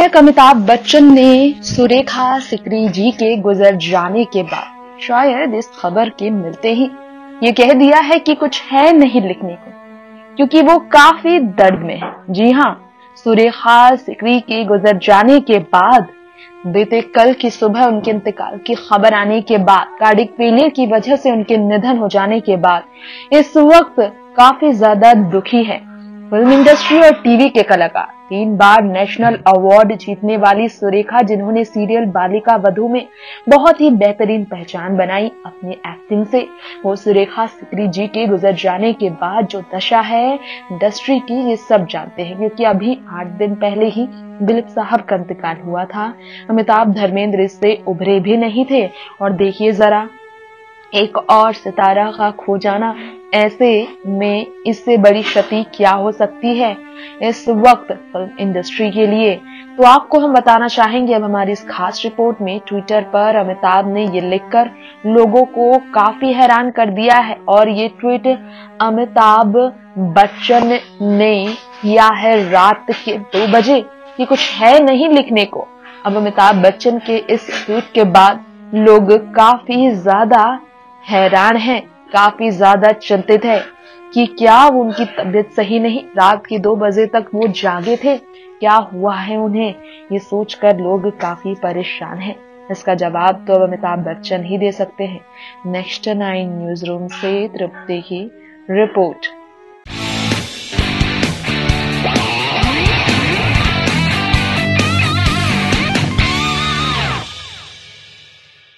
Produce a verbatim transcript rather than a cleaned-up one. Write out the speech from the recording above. गायक अमिताभ बच्चन ने सुरेखा सिकरी जी के गुजर जाने के बाद शायद इस खबर के मिलते ही ये कह दिया है कि कुछ है नहीं लिखने को, क्योंकि वो काफी दर्द में है। जी हाँ, सुरेखा सिकरी के गुजर जाने के बाद बीते कल की सुबह उनके इंतकाल की खबर आने के बाद, कार्डिक फेलियर की वजह से उनके निधन हो जाने के बाद इस वक्त काफी ज्यादा दुखी है। फिल्म इंडस्ट्री और टीवी के कलाकार, तीन बार नेशनल अवार्ड जीतने वाली सुरेखा, जिन्होंने सीरियल बालिका वधु में बहुत ही बेहतरीन पहचान बनाई अपनी एक्टिंग से, वो सुरेखा सिकरी जी के गुजर जाने के बाद जो दशा है इंडस्ट्री की ये सब जानते हैं, क्योंकि अभी आठ दिन पहले ही दिलीप साहब का इंतकाल हुआ था। अमिताभ धर्मेंद्र इससे उभरे भी नहीं थे और देखिए जरा, एक और सितारा का खो जाना, ऐसे में इससे बड़ी क्षति क्या हो सकती है इस वक्त फिल्म इंडस्ट्री के लिए। तो आपको हम बताना चाहेंगे अब हमारी इस खास रिपोर्ट में, ट्विटर पर अमिताभ ने ये लिखकर लोगों को काफी हैरान कर दिया है और ये ट्वीट अमिताभ बच्चन ने किया है रात के दो बजे कि कुछ है नहीं लिखने को। अब अमिताभ बच्चन के इस ट्वीट के बाद लोग काफी ज्यादा हैरान हैं, काफी ज्यादा चिंतित है कि क्या उनकी तबीयत सही नहीं, रात के दो बजे तक वो जागे थे, क्या हुआ है उन्हें, ये सोचकर लोग काफी परेशान हैं। इसका जवाब तो अब अमिताभ बच्चन ही दे सकते हैं। नेक्स्ट नाइन न्यूज रूम से तृप्ति की रिपोर्ट।